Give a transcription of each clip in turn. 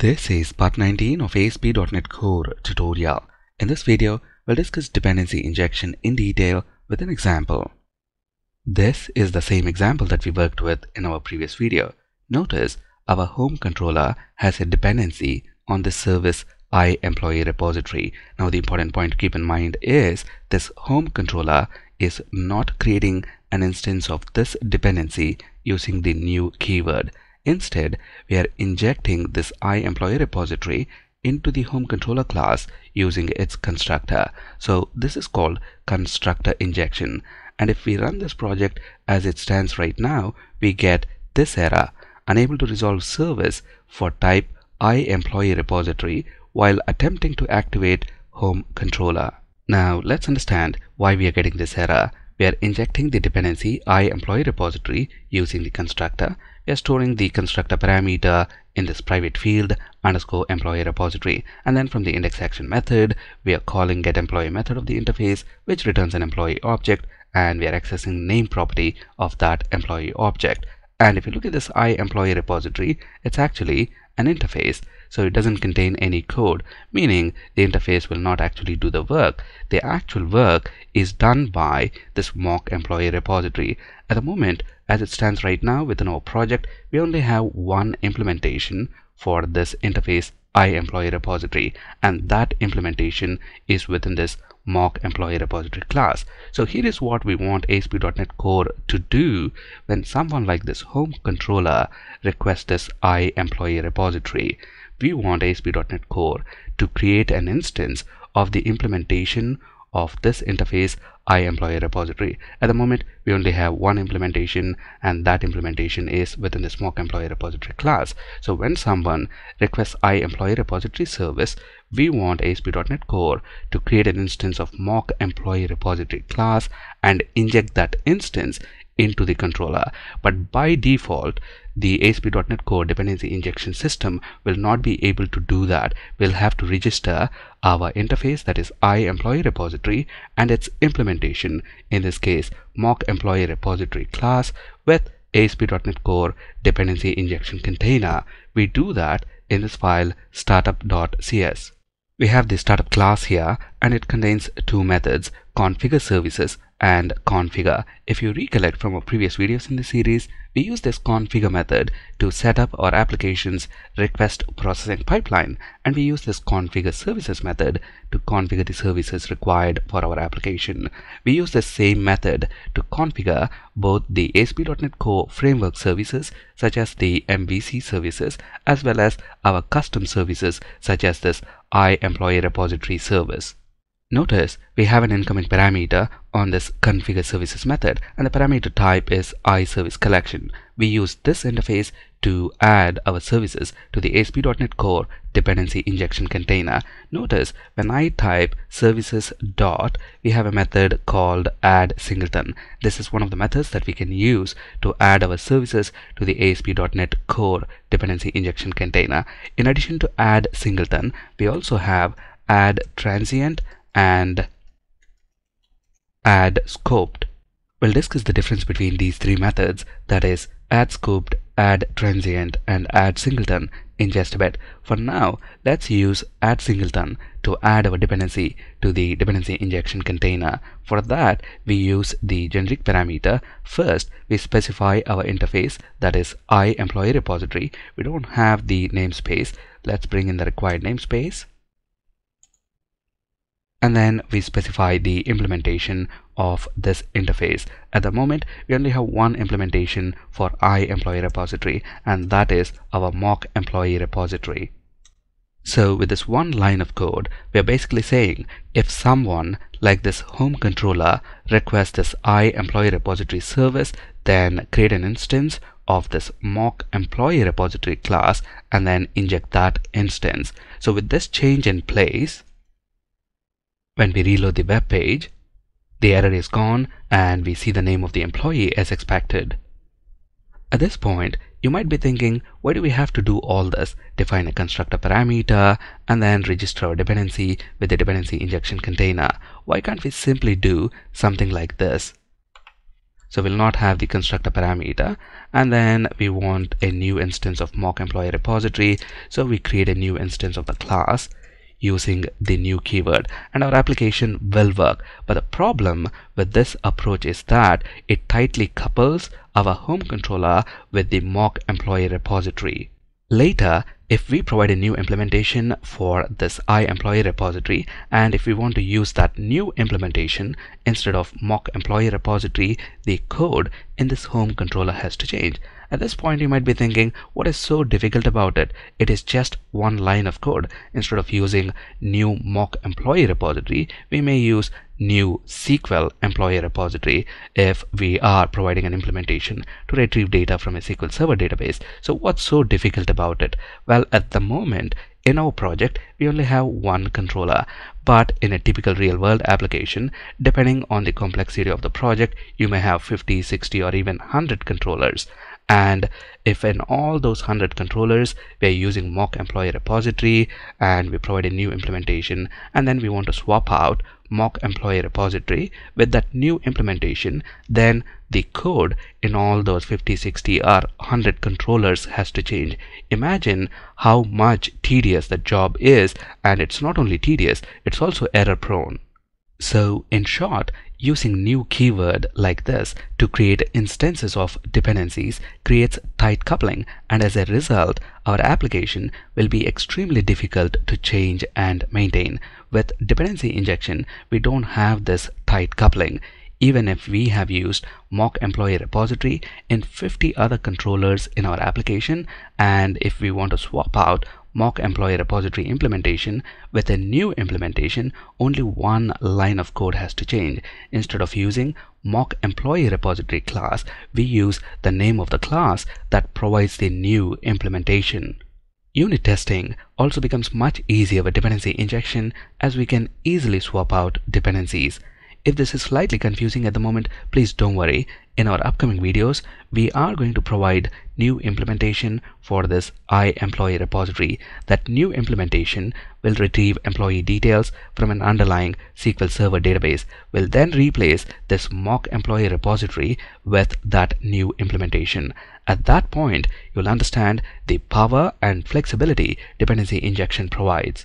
This is part 19 of ASP.NET Core tutorial. In this video, we'll discuss dependency injection in detail with an example. This is the same example that we worked with in our previous video. Notice our home controller has a dependency on the service IEmployee repository. Now the important point to keep in mind is this home controller is not creating an instance of this dependency using the new keyword. Instead, we are injecting this IEmployee repository into the HomeController class using its constructor. So this is called constructor injection. And if we run this project as it stands right now, we get this error: unable to resolve service for type IEmployee repository while attempting to activate HomeController. Now let's understand why we are getting this error. We are injecting the dependency IEmployee repository using the constructor. We are storing the constructor parameter in this private field _employee repository, and then from the index action method we are calling getEmployee method of the interface, which returns an employee object, and we are accessing name property of that employee object. And if you look at this IEmployee repository, it's actually an interface, so it doesn't contain any code, meaning the interface will not actually do the work. The actual work is done by this mock employee repository. At the moment, as it stands right now within our project, we only have one implementation for this interface IEmployee repository, and that implementation is within this mock employee repository class. So here is what we want ASP.NET Core to do when someone like this home controller requests this IEmployee repository. We want ASP.NET Core to create an instance of the implementation of this interface IEmployee repository. At the moment, we only have one implementation, and that implementation is within this MockEmployee repository class. So when someone requests IEmployee repository service, we want ASP.NET Core to create an instance of MockEmployee repository class and inject that instance into the controller. But by default, the ASP.NET Core dependency injection system will not be able to do that. We'll have to register our interface, that is IEmployee repository, and its implementation, in this case MockEmployee repository class, with ASP.NET Core dependency injection container. We do that in this file startup.cs. We have the startup class here, and it contains two methods: configure services and configure. If you recollect from our previous videos in the series, we use this configure method to set up our application's request processing pipeline, and we use this configure services method to configure the services required for our application. We use the same method to configure both the ASP.NET Core framework services, such as the MVC services, as well as our custom services, such as this IEmployee repository service. Notice we have an incoming parameter on this configure services method, and the parameter type is IServiceCollection. We use this interface to add our services to the ASP.NET Core dependency injection container. Notice when I type services dot, we have a method called AddSingleton. This is one of the methods that we can use to add our services to the ASP.NET Core dependency injection container. In addition to AddSingleton, we also have AddTransient and AddScoped. We'll discuss the difference between these three methods, that is AddScoped, AddTransient, and AddSingleton, in just a bit. For now, let's use AddSingleton to add our dependency to the dependency injection container. For that, we use the generic parameter. First, we specify our interface, that is IEmployee repository. We don't have the namespace. Let's bring in the required namespace. And then we specify the implementation of this interface. At the moment, we only have one implementation for IEmployee repository, and that is our MockEmployee repository. So with this one line of code, we are basically saying if someone like this home controller requests this IEmployee repository service, then create an instance of this MockEmployee repository class and then inject that instance. So with this change in place, when we reload the web page, the error is gone and we see the name of the employee as expected. At this point, you might be thinking, why do we have to do all this? Define a constructor parameter and then register our dependency with the dependency injection container. Why can't we simply do something like this? So we'll not have the constructor parameter. And then we want a new instance of mock employee repository. So we create a new instance of the class using the new keyword, and our application will work. But the problem with this approach is that it tightly couples our home controller with the mock employee repository. Later, if we provide a new implementation for this IEmployee repository, and if we want to use that new implementation instead of MockEmployee repository, the code in this home controller has to change. At this point, you might be thinking, what is so difficult about it? It is just one line of code. Instead of using new MockEmployee repository, we may use new SQL employee repository if we are providing an implementation to retrieve data from a SQL Server database. So what's so difficult about it? Well, at the moment in our project we only have one controller, but in a typical real-world application, depending on the complexity of the project, you may have 50, 60 or even 100 controllers. And if in all those 100 controllers we are using mock employee repository and we provide a new implementation, and then we want to swap out mock employee repository with that new implementation, then the code in all those 50, 60 or 100 controllers has to change. Imagine how much tedious the job is, and it's not only tedious, it's also error prone. So in short, using new keyword like this to create instances of dependencies creates tight coupling, and as a result our application will be extremely difficult to change and maintain. With dependency injection, we don't have this tight coupling. Even if we have used mock employee repository in 50 other controllers in our application, and if we want to swap out mock employee repository implementation with a new implementation, only one line of code has to change. Instead of using mock employee repository class, we use the name of the class that provides the new implementation. Unit testing also becomes much easier with dependency injection, as we can easily swap out dependencies. If this is slightly confusing at the moment, please don't worry. In our upcoming videos, we are going to provide new implementation for this IEmployee repository. That new implementation will retrieve employee details from an underlying SQL Server database. We'll then replace this mock employee repository with that new implementation. At that point, you'll understand the power and flexibility dependency injection provides.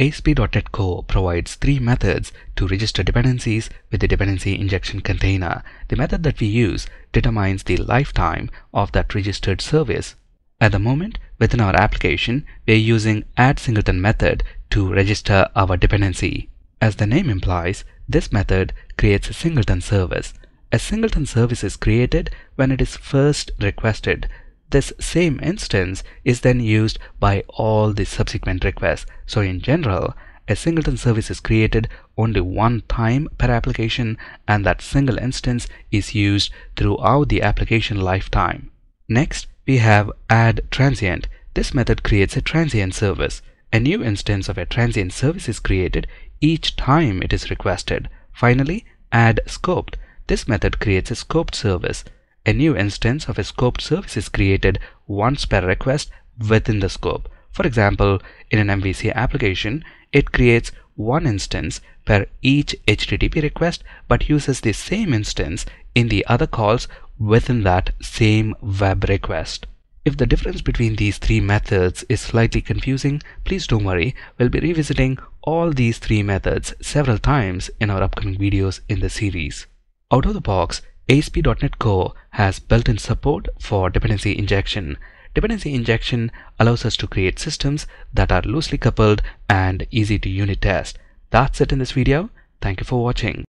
ASP.NET Core provides three methods to register dependencies with the dependency injection container. The method that we use determines the lifetime of that registered service. At the moment, within our application, we are using AddSingleton method to register our dependency. As the name implies, this method creates a singleton service. A singleton service is created when it is first requested. This same instance is then used by all the subsequent requests. So in general, a singleton service is created only one time per application, and that single instance is used throughout the application lifetime. Next, we have AddTransient. This method creates a transient service. A new instance of a transient service is created each time it is requested. Finally, AddScoped. This method creates a scoped service. A new instance of a scoped service is created once per request within the scope. For example, in an MVC application, it creates one instance per each HTTP request, but uses the same instance in the other calls within that same web request. If the difference between these three methods is slightly confusing, please don't worry. We'll be revisiting all these three methods several times in our upcoming videos in the series. Out of the box, ASP.NET Core has built-in support for dependency injection. Dependency injection allows us to create systems that are loosely coupled and easy to unit test. That's it in this video. Thank you for watching.